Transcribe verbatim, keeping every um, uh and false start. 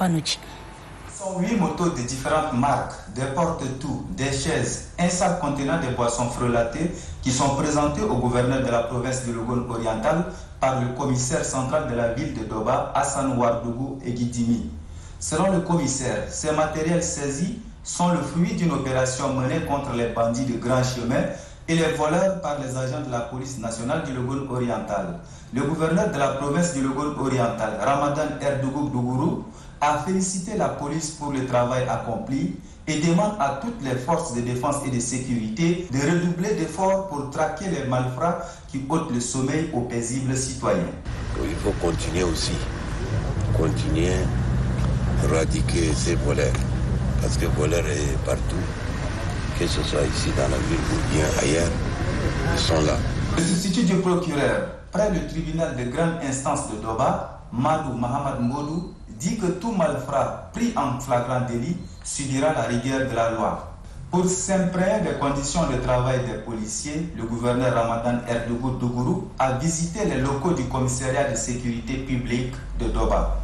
Panouchi. cent huit motos de différentes marques, des porte-tout, des chaises, un sac contenant des boissons frelatées qui sont présentées au gouverneur de la province du Logone oriental par le commissaire central de la ville de Doba, Hassan Ouardougou et Guidimi. Selon le commissaire, ces matériels saisis sont le fruit d'une opération menée contre les bandits de grand chemin et les voleurs par les agents de la police nationale du Logone oriental. Le gouverneur de la province du Logone oriental, Ramadan Erdougou-Dougourou, a félicité la police pour le travail accompli et demande à toutes les forces de défense et de sécurité de redoubler d'efforts pour traquer les malfrats qui ôtent le sommeil aux paisibles citoyens. Il faut continuer aussi, continuer à éradiquer ces voleurs, parce que voleurs sont partout, que ce soit ici dans la ville ou bien ailleurs, ils sont là. Le substitut du procureur près le tribunal de grande instance de Doba, Madou Mohamed Mgoulou, dit que tout malfrat pris en flagrant délit subira la rigueur de la loi. Pour s'imprégner des conditions de travail des policiers, le gouverneur Ramadan Erdougou-Dougourou a visité les locaux du commissariat de sécurité publique de Doba.